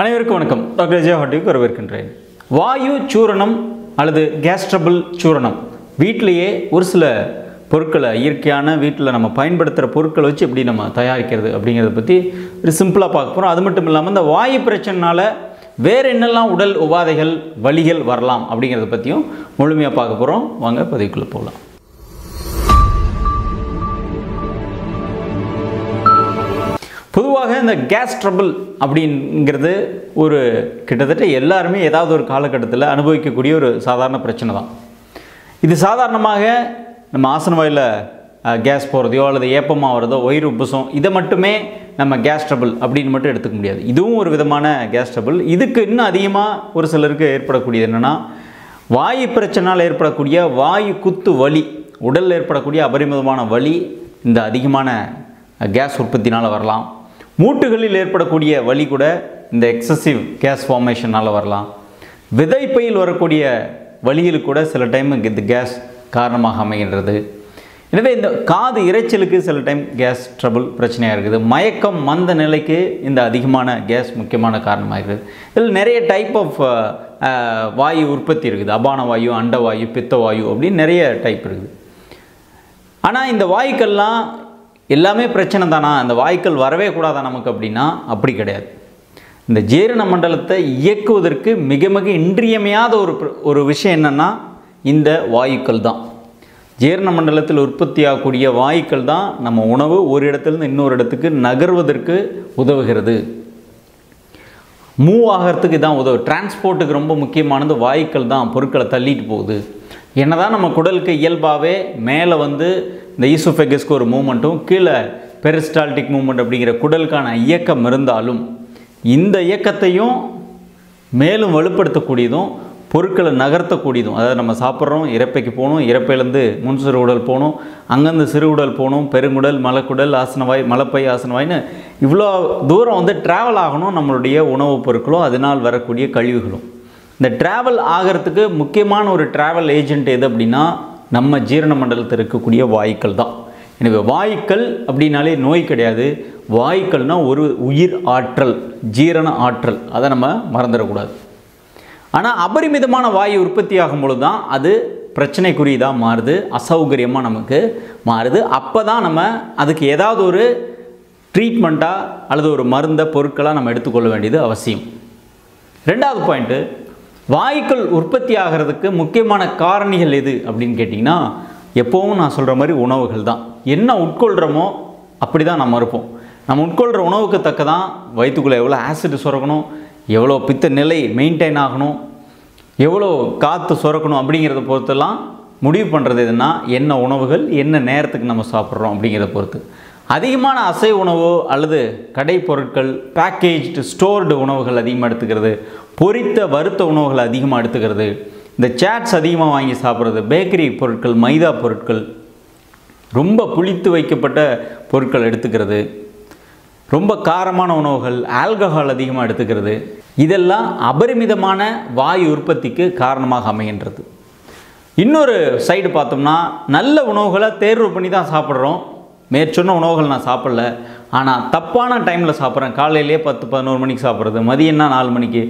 அனைவருக்கும் வணக்கம். டாக்டர் ஜெயா ஹார்டிக் வரவேற்கின்றேன். வாயு சூரணம் அல்லது கேஸ் ட்ரபிள் சூரணம், வீட்டிலேயே ஒரு சில பொருட்களை, இயற்கையான வீட்டில் நம்ம பயன்படுத்துகிற பொருட்களை வச்சு எப்படி நம்ம தயாரிக்கிறது அப்படிங்கிறத பற்றி ஒரு சிம்பிளாக பார்க்க போகிறோம். அது மட்டும் இல்லாமல் இந்த வாயு பிரச்சனைனால் வேறு என்னெல்லாம் உடல் உபாதைகள், வலிகள் வரலாம் அப்படிங்கிறத பற்றியும் முழுமையாக பார்க்க போகிறோம். வாங்க பதிவுக்குள்ளே போகலாம். பொதுவாக இந்த கேஸ் ட்ரபிள் அப்படிங்கிறது ஒரு கிட்டத்தட்ட எல்லாருமே ஏதாவது ஒரு காலகட்டத்தில் அனுபவிக்கக்கூடிய ஒரு சாதாரண பிரச்சனை தான். இது சாதாரணமாக நம்ம ஆசன வாயில் கேஸ் போகிறதையோ அல்லது ஏப்பமாக வரதோ, வயிறு உப்புசம், இதை மட்டுமே நம்ம கேஸ் ட்ரபிள் அப்படின்னு மட்டும் எடுத்துக்க முடியாது. இதுவும் ஒரு விதமான கேஸ் ட்ரபிள். இதுக்கு இன்னும் அதிகமாக ஒரு சிலருக்கு ஏற்படக்கூடியது என்னென்னா, வாயு பிரச்சனையால் ஏற்படக்கூடிய வாயு குத்து வலி, உடலில் ஏற்படக்கூடிய அபரிமிதமான வலி, இந்த அதிகமான கேஸ் உற்பத்தினால் வரலாம். மூட்டுகளில் ஏற்படக்கூடிய வலி கூட இந்த எக்ஸசிவ் கேஸ் ஃபார்மேஷனால் வரலாம். விதைப்பையில் வரக்கூடிய வலியில் கூட சில டைம் இந்த கேஸ் காரணமாக அமைகின்றது. எனவே இந்த காது இறைச்சலுக்கு சில டைம் கேஸ் ட்ரபிள் பிரச்சனையாக இருக்குது. மயக்கம், மந்த நிலைக்கு இந்த அதிகமான கேஸ் முக்கியமான காரணமாக இருக்குது. இதில் நிறைய டைப் ஆஃப் வாயு உற்பத்தி இருக்குது. அபான வாயு, அண்ட வாயு, பித்த வாயு அப்படின்னு நிறைய டைப் இருக்குது. ஆனால் இந்த வாயுக்கள்லாம் எல்லாமே பிரச்சனை தானா, இந்த வாய்க்கள் வரவே கூடாதா நமக்கு அப்படின்னா அப்படி கிடையாது. இந்த ஜீரண மண்டலத்தை இயக்குவதற்கு மிக மிக இன்றியமையாத ஒரு விஷயம் என்னென்னா இந்த வாயுக்கள் தான். ஜீரண மண்டலத்தில் உற்பத்தியாகக்கூடிய வாயுக்கள் தான் நம்ம உணவு ஒரு இடத்துலேருந்து இன்னொரு இடத்துக்கு நகர்வதற்கு உதவுகிறது, மூவ் ஆகிறதுக்கு தான் உதவு. டிரான்ஸ்போர்ட்டுக்கு ரொம்ப முக்கியமானது வாயுக்கள் தான், பொருட்களை தள்ளிட்டு போகுது. என்ன தான் நம்ம குடலுக்கு இயல்பாகவே மேலே வந்து இந்த ஈசோஃபெகஸ்க்கு ஒரு மூமெண்ட்டும் கீழே பெரிஸ்டால்டிக் மூமெண்ட் அப்படிங்கிற குடலுக்கான இயக்கம் இருந்தாலும், இந்த இயக்கத்தையும் மேலும் வலுப்படுத்தக்கூடியதும் பொருட்களை நகர்த்தக்கூடியதும், அதாவது நம்ம சாப்பிட்றோம், இறப்பைக்கு போகணும், இறப்பையிலேருந்து முன் சிறு உடல் போகணும், அங்கேருந்து சிறு உடல் போகணும், பெருங்குடல், மலக்குடல், ஆசனவாய், மலப்பை, ஆசனவாய்ன்னு இவ்வளோ தூரம் வந்து ட்ராவல் ஆகணும் நம்மளுடைய உணவுப் பொருட்களும் அதனால் வரக்கூடிய கழிவுகளும். இந்த ட்ராவல் ஆகிறதுக்கு முக்கியமான ஒரு ட்ராவல் ஏஜென்ட் எது அப்படின்னா நம்ம ஜீரண மண்டலத்தில் இருக்கக்கூடிய வாயுக்கள் தான். எனவே வாயுக்கள் அப்படின்னாலே நோய் கிடையாது. வாயுக்கள்னால் ஒரு உயிர் ஆற்றல், ஜீரண ஆற்றல், அதை நம்ம மறந்துடக்கூடாது. ஆனால் அபரிமிதமான வாயு உற்பத்தி ஆகும்பொழுது தான் அது பிரச்சனைக்குரியதாக மாறுது, அசௌகரியமாக நமக்கு மாறுது. அப்போ தான் நம்ம அதுக்கு ஏதாவது ஒரு ட்ரீட்மெண்ட்டாக அல்லது ஒரு மருந்தை, பொருட்களாக நம்ம எடுத்துக்கொள்ள வேண்டியது அவசியம். ரெண்டாவது பாயிண்ட்டு, வாயுக்கள் உற்பத்தி ஆகிறதுக்கு முக்கியமான காரணிகள் எது அப்படின்னு கேட்டிங்கன்னா, எப்போவும் நான் சொல்கிற மாதிரி உணவுகள் தான். என்ன உட்கொள்கிறோமோ அப்படி தான் நம்ம இருப்போம். நம்ம உட்கொள்கிற உணவுக்கு தக்க தான் வயிற்றுக்குள்ளே எவ்வளோ ஆசிட் சுரக்கணும், எவ்வளோ பித்த நிலை மெயின்டைன் ஆகணும், எவ்வளோ காற்று சுரக்கணும் அப்படிங்கிறத பொறுத்தெல்லாம் முடிவு பண்ணுறது எதுனா என்ன உணவுகள், என்ன நேரத்துக்கு நம்ம சாப்பிட்றோம் அப்படிங்கிறத பொறுத்து. அதிகமான அசைவ உணவு அல்லது கடை பொருட்கள், பேக்கேஜ்டு ஸ்டோர்டு உணவுகள் அதிகமாக எடுத்துக்கிறது, பொரித்த வறுத்த உணவுகளை அதிகமாக எடுத்துக்கிறது, இந்த சாட்ஸ் அதிகமாக வாங்கி சாப்பிட்றது, பேக்கரி பொருட்கள், மைதா பொருட்கள், ரொம்ப புளித்து வைக்கப்பட்ட பொருட்கள் எடுத்துக்கிறது, ரொம்ப காரமான உணவுகள், ஆல்கஹால் அதிகமாக எடுத்துக்கிறது, இதெல்லாம் அபரிமிதமான வாயு உற்பத்திக்கு காரணமாக அமைகின்றது. இன்னொரு சைடு பார்த்தோம்னா, நல்ல உணவுகளை தேர்வு பண்ணி தான் சாப்பிட்றோம். மேற்சொன்ன உணவுகள் நான் சாப்பிடல, ஆனால் தப்பான டைமில் சாப்பிட்றேன். காலையிலே 10-11 மணிக்கு சாப்பிட்றது, மதியம்னா 4 மணிக்கு,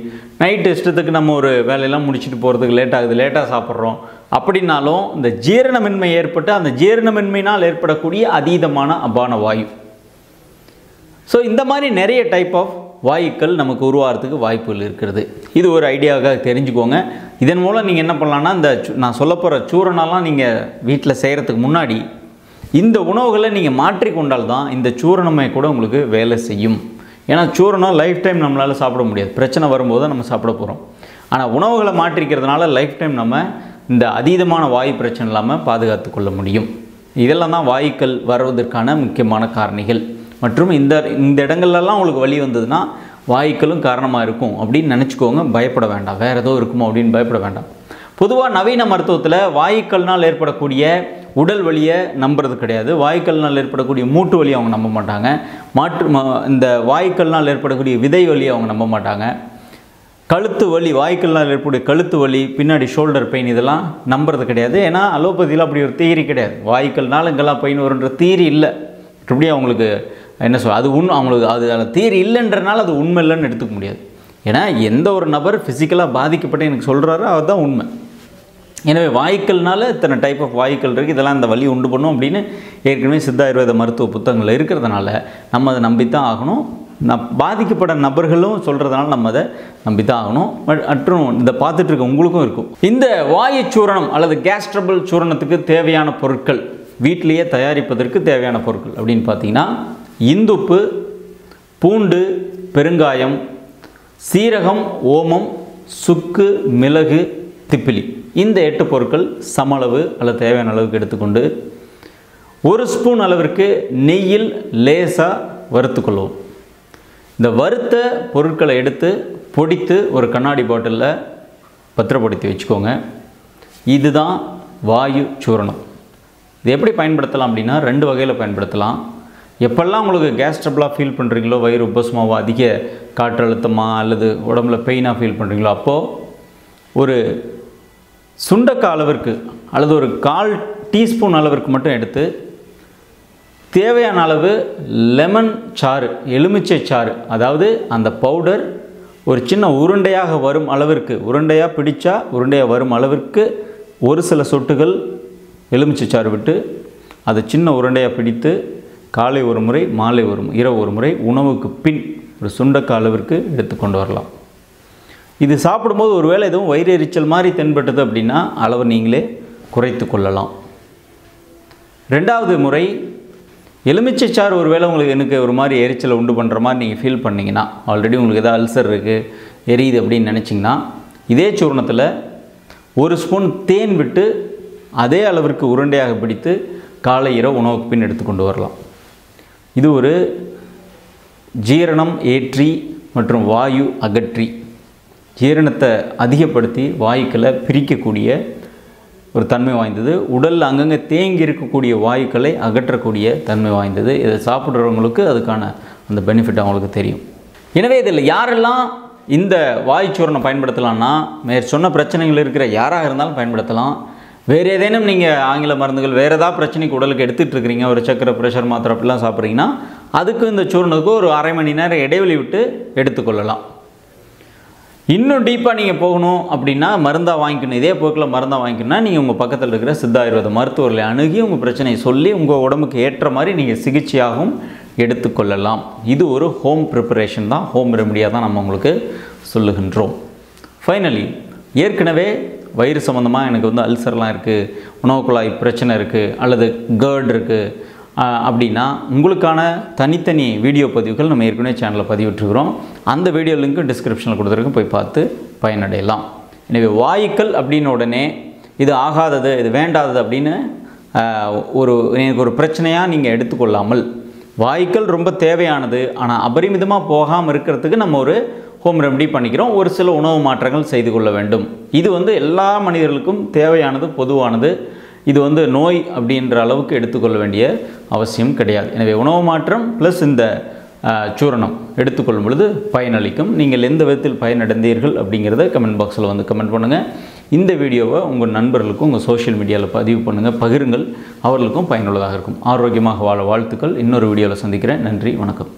நைட் இஷ்டத்துக்கு நம்ம ஒரு வேலையெல்லாம் முடிச்சுட்டு போகிறதுக்கு லேட் ஆகுது, லேட்டாக சாப்பிட்றோம் அப்படின்னாலும் இந்த ஜீரணமின்மை ஏற்பட்டு அந்த ஜீரணமின்மையினால் ஏற்படக்கூடிய அதீதமான அபான வாயு. ஸோ இந்த மாதிரி நிறைய டைப் ஆஃப் வாயுக்கள் நமக்கு உருவாகிறதுக்கு வாய்ப்புகள் இருக்கிறது. இது ஒரு ஐடியாவாக தெரிஞ்சுக்கோங்க. இதன் மூலம் நீங்கள் என்ன பண்ணலான்னா, இந்த நான் சொல்ல போகிற சூரணம்லாம் நீங்கள் வீட்டில் செய்கிறதுக்கு முன்னாடி இந்த உணவுகளை நீங்கள் மாற்றிக்கொண்டால் தான் இந்த சூரணமே கூட உங்களுக்கு வேலை செய்யும். ஏன்னா சூரணம் லைஃப் டைம் நம்மளால் சாப்பிட முடியாது, பிரச்சனை வரும்போது தான் நம்ம சாப்பிட போகிறோம். ஆனால் உணவுகளை மாற்றிக்கிறதுனால லைஃப் டைம் நம்ம இந்த அதீதமான வாயு பிரச்சனை இல்லாமல் பாதுகாத்து கொள்ள முடியும். இதெல்லாம் தான் வாயுக்கள் வருவதற்கான முக்கியமான காரணிகள். மற்றும் இந்த இடங்கள்லாம் உங்களுக்கு வலி வந்ததுன்னா வாயுக்களும் காரணமாக இருக்கும் அப்படின்னு நினச்சிக்கோங்க. பயப்பட வேண்டாம், வேறு ஏதோ இருக்குமோ அப்படின்னு பயப்பட வேண்டாம். பொதுவாக நவீன மருத்துவத்தில் வாயுக்கள்னால் ஏற்படக்கூடிய உடல் வலியை நம்புறது கிடையாது. வாயுக்கள்னால் ஏற்படக்கூடிய மூட்டு வலியை அவங்க நம்ப மாட்டாங்க. இந்த வாயுக்கள்னால் ஏற்படக்கூடிய விதை வலியை அவங்க நம்ப மாட்டாங்க. கழுத்து வலி, வாயுக்கள்னால் ஏற்படக்கூடிய கழுத்து வலி, பின்னாடி ஷோல்டர் பெயின், இதெல்லாம் நம்புறது கிடையாது. ஏன்னா அலோபதியில் அப்படி ஒரு தியரி கிடையாது. வாயுக்கள்னால் இங்கெல்லாம் பெயின் வருன்ற தியரி இல்லை. இப்படி அவங்களுக்கு என்ன சொல்ல, அது அவங்களுக்கு அது தியரி இல்லைன்றனால அது உண்மை இல்லைன்னு எடுத்துக்க முடியாது. ஏன்னா எந்த ஒரு நபர் ஃபிசிக்கலாக பாதிக்கப்பட்டு எனக்கு சொல்கிறாரோ அதுதான் உண்மை. எனவே வாயுக்கள்னால இத்தனை டைப் ஆஃப் வாயுக்கள் இருக்குது, இதெல்லாம் இந்த வலி உண்டு பண்ணும் அப்படின்னு ஏற்கனவே சித்தாயுர்வேத மருத்துவ புத்தகங்கள் இருக்கிறதுனால நம்ம அதை நம்பித்தான் ஆகணும். பாதிக்கப்பட்ட நபர்களும் சொல்கிறதுனால நம்ம அதை நம்பித்தான் ஆகணும். மற்றும் இதை பார்த்துட்டு இருக்க உங்களுக்கும் இருக்கும். இந்த வாயு சூரணம் அல்லது கேஸ் ட்ரபிள் சூரணத்துக்கு தேவையான பொருட்கள், வீட்டிலேயே தயாரிப்பதற்கு தேவையான பொருட்கள் அப்படின்னு பார்த்தீங்கன்னா இந்துப்பு, பூண்டு, பெருங்காயம், சீரகம், ஓமம், சுக்கு, மிளகு, திப்பிலி, இந்த 8 பொருட்கள் சமளவு அல்லது தேவையான அளவுக்கு எடுத்துக்கொண்டு 1 ஸ்பூன் அளவிற்கு நெய்யில் லேசாக வறுத்துக்கொள்ளவும். இந்த வறுத்த பொருட்களை எடுத்து பொடித்து ஒரு கண்ணாடி பாட்டிலில் பத்திரப்படுத்தி வச்சுக்கோங்க. இதுதான் வாயு சூரணம். இது எப்படி பயன்படுத்தலாம் அப்படின்னா 2 வகையில் பயன்படுத்தலாம். எப்பெல்லாம் உங்களுக்கு கேஸ் ட்ரபிளாக ஃபீல் பண்ணுறீங்களோ, வயிறு உபசமாவோ, அதிக காற்றழுத்தமாக அல்லது உடம்புல பெயினாக ஃபீல் பண்ணுறீங்களோ, அப்போது ஒரு சுண்டக்காய் அளவிற்கு அல்லது ஒரு 1/4 டீஸ்பூன் அளவிற்கு மட்டும் எடுத்து தேவையான அளவு லெமன் சாறு, எலுமிச்சை சாறு, அதாவது அந்த பவுடர் ஒரு சின்ன உருண்டையாக வரும் அளவிற்கு, உருண்டையாக பிடிச்சா உருண்டையாக வரும் அளவிற்கு ஒரு சில சொட்டுகள் எலுமிச்சை சாறு விட்டு அதை சின்ன உருண்டையாக பிடித்து காலை ஒரு முறை, மாலை ஒரு முறை, இரவு ஒரு முறை உணவுக்கு பின் ஒரு சுண்டக்காய் அளவிற்கு எடுத்து கொண்டு வரலாம். இது சாப்பிடும்போது ஒருவேளை எதுவும் வயிறு எரிச்சல் மாதிரி தென்பட்டது அப்படின்னா அளவு நீங்களே குறைத்து கொள்ளலாம். 2வது முறை எலுமிச்சை சாறு ஒருவேளை உங்களுக்கு எனக்கு ஒரு மாதிரி எரிச்சலை உண்டு பண்ணுற மாதிரி நீங்கள் ஃபீல் பண்ணிங்கன்னா, ஆல்ரெடி உங்களுக்கு எதாவது அல்சர் இருக்குது, எரியுது அப்படின்னு நினச்சிங்கன்னா, இதே சூர்ணத்தில் 1 ஸ்பூன் தேன் விட்டு அதே அளவிற்கு உருண்டையாக பிடித்து காலை இரவு உணவுக்கு பின் எடுத்துக்கொண்டு வரலாம். இது ஒரு ஜீரணம் ஏற்றி மற்றும் வாயு அகற்றி, ஜீரணத்தை அதிகப்படுத்தி வாயுக்களை பிரிக்கக்கூடிய ஒரு தன்மை வாய்ந்தது. உடலில் அங்கங்கே தேங்கி இருக்கக்கூடிய வாயுக்களை அகற்றக்கூடிய தன்மை வாய்ந்தது. இதை சாப்பிட்றவங்களுக்கு அதுக்கான அந்த பெனிஃபிட் அவங்களுக்கு தெரியும். எனவே இதில் யாரெல்லாம் இந்த வாயுச்சூரணம் பயன்படுத்தலாம்னா, மேற்சொன்ன பிரச்சனைகள் இருக்கிற யாராக இருந்தாலும் பயன்படுத்தலாம். வேறு ஏதேனும் நீங்கள் ஆங்கில மருந்துகள் வேறு ஏதாவது பிரச்சனைக்கு உடலுக்கு எடுத்துகிட்டு இருக்கிறீங்க, ஒரு சக்கரை, ப்ரெஷர் மாத்திரை அப்படிலாம் சாப்பிட்றீங்கன்னா, அதுக்கு இந்த சூரணத்துக்கு ஒரு அரை மணி நேரம் இடைவெளி விட்டு எடுத்துக்கொள்ளலாம். இன்னும் டீப்பாக நீங்கள் போகணும் அப்படின்னா மருந்தாக வாங்கிக்கணும். இதே போக்கில் மருந்தாக வாங்கிக்கணும்னா நீங்கள் உங்கள் பக்கத்தில் இருக்கிற சித்தாயுர்வேத மருத்துவர்களை அணுகி உங்கள் பிரச்சனையை சொல்லி உங்கள் உடம்புக்கு ஏற்ற மாதிரி நீங்கள் சிகிச்சையாகவும் எடுத்துக்கொள்ளலாம். இது ஒரு ஹோம் ப்ரிப்பரேஷன் தான், ஹோம் ரெமடியாக தான் நம்ம உங்களுக்கு சொல்லுகின்றோம். ஃபைனலி, ஏற்கனவே வயிறு சம்மந்தமாக எனக்கு அல்சர்லாம் இருக்குது, உணவுக்குழாய் பிரச்சனை இருக்குது அல்லது கர்ட் இருக்குது அப்படின்னா உங்களுக்கான தனித்தனி வீடியோ பதிவுகள் நம்ம ஏற்கனவே சேனலில் பதிவிட்டுருக்கிறோம். அந்த வீடியோ லிங்க்கு டிஸ்கிரிப்ஷனில் கொடுத்துருக்கோம், போய் பார்த்து பயனடையலாம். எனவே வாயுக்கள் அப்படின்னு உடனே இது ஆகாதது, இது வேண்டாதது அப்படின்னு எனக்கு ஒரு பிரச்சனையாக நீங்கள் எடுத்துக்கொள்ளாமல், வாயுக்கள் ரொம்ப தேவையானது ஆனால் அபரிமிதமாக போகாமல் இருக்கிறதுக்கு நம்ம ஒரு ஹோம் ரெமடி பண்ணிக்கிறோம். ஒரு சில உணவு மாற்றங்கள் செய்து கொள்ள வேண்டும். இது எல்லா மனிதர்களுக்கும் தேவையானது, பொதுவானது. இது நோய் அப்படின்ற அளவுக்கு எடுத்துக்கொள்ள வேண்டிய அவசியம் கிடையாது. எனவே உணவு மாற்றம் ப்ளஸ் இந்த சூரணம் எடுத்துக்கொள்ளும் பொழுது பயனளிக்கும். நீங்கள் எந்த விதத்தில் பயனடைந்தீர்கள் அப்படிங்கிறத கமெண்ட் பாக்ஸில் கமெண்ட் பண்ணுங்கள். இந்த வீடியோவை உங்கள் நண்பர்களுக்கும் உங்கள் சோஷியல் மீடியாவில் பதிவு பண்ணுங்கள், பகிருங்கள். அவர்களுக்கும் பயனுள்ளதாக இருக்கும். ஆரோக்கியமாக வாழ வாழ்த்துக்கள். இன்னொரு வீடியோவில் சந்திக்கிறேன். நன்றி, வணக்கம்.